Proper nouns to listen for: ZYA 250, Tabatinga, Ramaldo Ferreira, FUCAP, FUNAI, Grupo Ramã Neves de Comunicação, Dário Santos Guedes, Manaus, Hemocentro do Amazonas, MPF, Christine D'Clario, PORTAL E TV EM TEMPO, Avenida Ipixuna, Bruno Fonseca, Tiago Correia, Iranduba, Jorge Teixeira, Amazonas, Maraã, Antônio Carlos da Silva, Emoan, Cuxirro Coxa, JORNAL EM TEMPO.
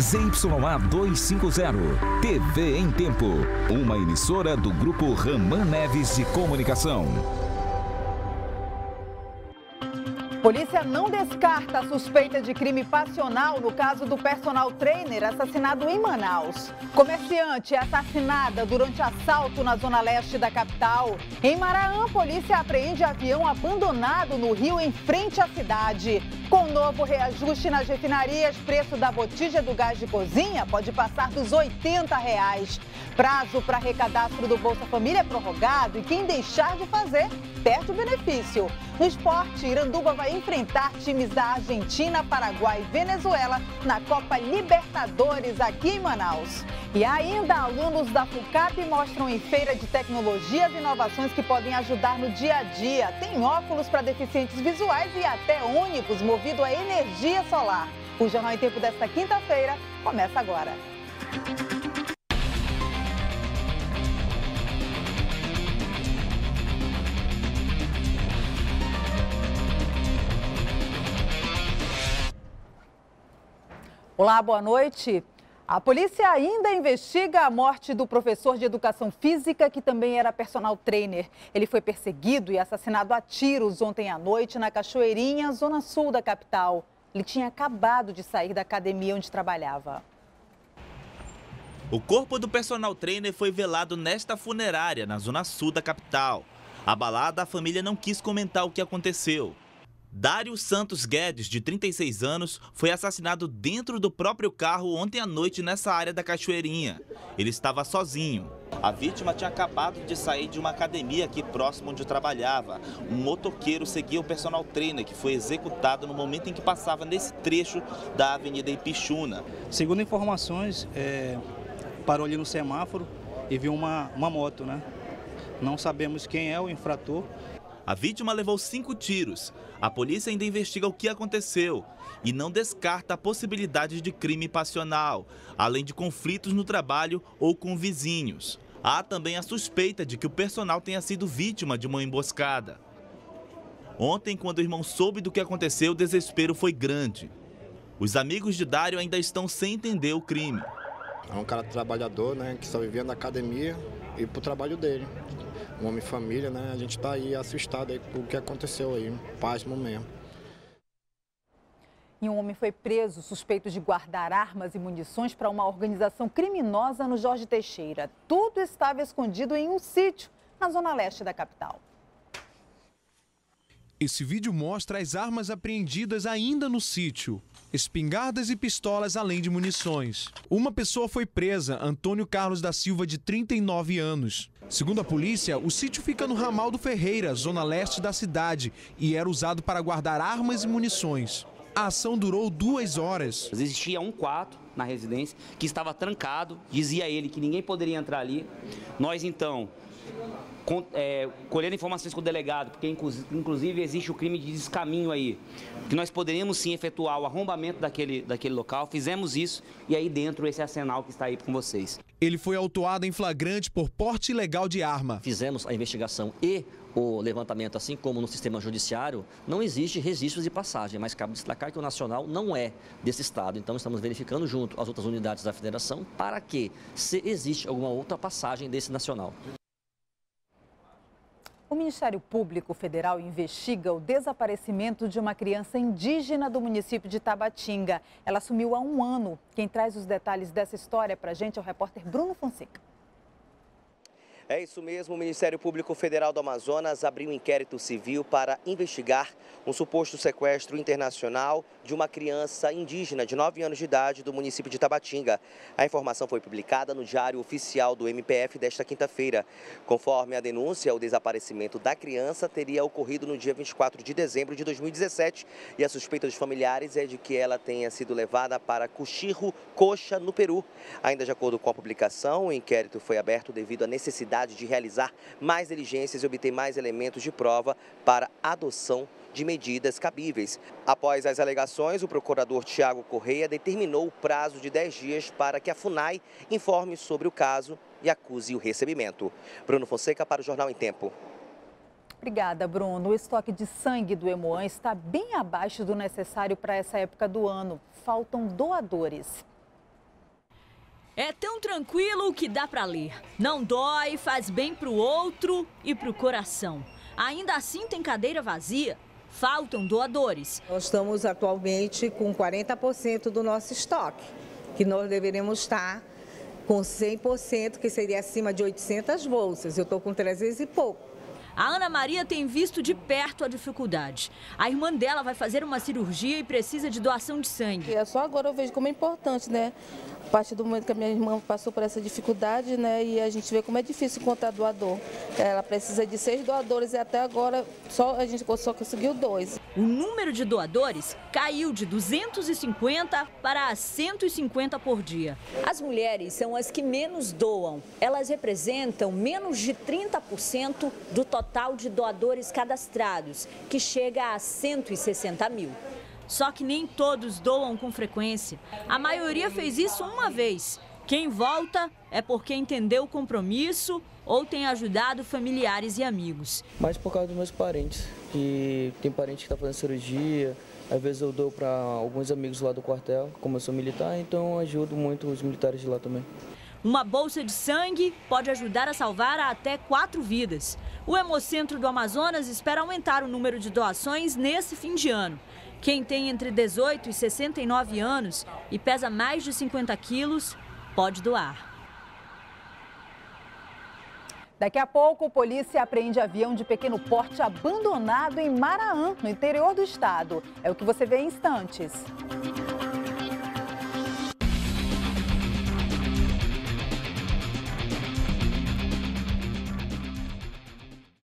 ZYA 250, TV em Tempo, uma emissora do Grupo Ramã Neves de Comunicação. Polícia não descarta a suspeita de crime passional no caso do personal trainer assassinado em Manaus. Comerciante assassinada durante assalto na zona leste da capital. Em Maraã, polícia apreende avião abandonado no rio em frente à cidade. Com novo reajuste nas refinarias, preço da botija do gás de cozinha pode passar dos R$ 80. Prazo para recadastro do Bolsa Família é prorrogado e quem deixar de fazer perde o benefício. No esporte, Iranduba vai enfrentar times da Argentina, Paraguai e Venezuela na Copa Libertadores aqui em Manaus. E ainda, alunos da FUCAP mostram em feira de tecnologias e inovações que podem ajudar no dia a dia. Tem óculos para deficientes visuais e até únicos, movido a energia solar. O Jornal em Tempo desta quinta-feira começa agora. Olá, boa noite. A polícia ainda investiga a morte do professor de educação física, que também era personal trainer. Ele foi perseguido e assassinado a tiros ontem à noite na Cachoeirinha, zona sul da capital. Ele tinha acabado de sair da academia onde trabalhava. O corpo do personal trainer foi velado nesta funerária, na zona sul da capital. Abalada, a família não quis comentar o que aconteceu. Dário Santos Guedes, de 36 anos, foi assassinado dentro do próprio carro ontem à noite nessa área da Cachoeirinha. Ele estava sozinho. A vítima tinha acabado de sair de uma academia aqui próximo onde trabalhava. Um motoqueiro seguia o personal trainer, que foi executado no momento em que passava nesse trecho da Avenida Ipixuna. Segundo informações, parou ali no semáforo e viu uma moto, né? Não sabemos quem é o infrator. A vítima levou 5 tiros. A polícia ainda investiga o que aconteceu e não descarta a possibilidade de crime passional, além de conflitos no trabalho ou com vizinhos. Há também a suspeita de que o personal tenha sido vítima de uma emboscada. Ontem, quando o irmão soube do que aconteceu, o desespero foi grande. Os amigos de Dário ainda estão sem entender o crime. É um cara trabalhador, né, que só vivia na academia e pro trabalho dele. Um homem família, né? A gente está aí assustado aí por o que aconteceu aí, pasmo mesmo. E um homem foi preso suspeito de guardar armas e munições para uma organização criminosa no Jorge Teixeira. Tudo estava escondido em um sítio na zona leste da capital. Esse vídeo mostra as armas apreendidas ainda no sítio. Espingardas e pistolas, além de munições. Uma pessoa foi presa, Antônio Carlos da Silva, de 39 anos. Segundo a polícia, o sítio fica no Ramaldo Ferreira, zona leste da cidade, e era usado para guardar armas e munições. A ação durou 2 horas. Existia um quarto na residência que estava trancado, dizia ele que ninguém poderia entrar ali. Nós, então, colhendo informações com o delegado, porque inclusive existe o crime de descaminho aí, que nós poderíamos sim efetuar o arrombamento daquele local, fizemos isso e aí dentro esse arsenal que está aí com vocês. Ele foi autuado em flagrante por porte ilegal de arma. Fizemos a investigação e o levantamento, assim como no sistema judiciário, não existe registros de passagem, mas cabe destacar que o nacional não é desse estado. Então estamos verificando junto às outras unidades da federação para que se existe alguma outra passagem desse nacional. O Ministério Público Federal investiga o desaparecimento de uma criança indígena do município de Tabatinga. Ela sumiu há 1 ano. Quem traz os detalhes dessa história para a gente é o repórter Bruno Fonseca. É isso mesmo, o Ministério Público Federal do Amazonas abriu um inquérito civil para investigar um suposto sequestro internacional de uma criança indígena de 9 anos de idade do município de Tabatinga. A informação foi publicada no Diário Oficial do MPF desta quinta-feira. Conforme a denúncia, o desaparecimento da criança teria ocorrido no dia 24 de dezembro de 2017 e a suspeita dos familiares é de que ela tenha sido levada para Cuxirro Coxa, no Peru. Ainda de acordo com a publicação, o inquérito foi aberto devido à necessidade de realizar mais diligências e obter mais elementos de prova para adoção de medidas cabíveis. Após as alegações, o procurador Tiago Correia determinou o prazo de 10 dias para que a FUNAI informe sobre o caso e acuse o recebimento. Bruno Fonseca para o Jornal em Tempo. Obrigada, Bruno. O estoque de sangue do Emoan está bem abaixo do necessário para essa época do ano. Faltam doadores. É tão tranquilo que dá para ler. Não dói, faz bem pro outro e pro coração. Ainda assim tem cadeira vazia. Faltam doadores. Nós estamos atualmente com 40% do nosso estoque, que nós deveríamos estar com 100%, que seria acima de 800 bolsas. Eu estou com 300 e pouco. A Ana Maria tem visto de perto a dificuldade. A irmã dela vai fazer uma cirurgia e precisa de doação de sangue. É só agora eu vejo como é importante, né? A partir do momento que a minha irmã passou por essa dificuldade, né? E a gente vê como é difícil encontrar doador. Ela precisa de 6 doadores e até agora a gente só conseguiu 2. O número de doadores caiu de 250 para 150 por dia. As mulheres são as que menos doam. Elas representam menos de 30% do total de doadores cadastrados, que chega a 160 mil. Só que nem todos doam com frequência. A maioria fez isso uma vez. Quem volta é porque entendeu o compromisso ou tem ajudado familiares e amigos. Mais por causa dos meus parentes, que tem parente que está fazendo cirurgia. Às vezes eu dou para alguns amigos lá do quartel, como eu sou militar, então eu ajudo muito os militares de lá também. Uma bolsa de sangue pode ajudar a salvar até 4 vidas. O Hemocentro do Amazonas espera aumentar o número de doações nesse fim de ano. Quem tem entre 18 e 69 anos e pesa mais de 50 quilos pode doar. Daqui a pouco, a polícia apreende avião de pequeno porte abandonado em Maraã, no interior do estado. É o que você vê em instantes.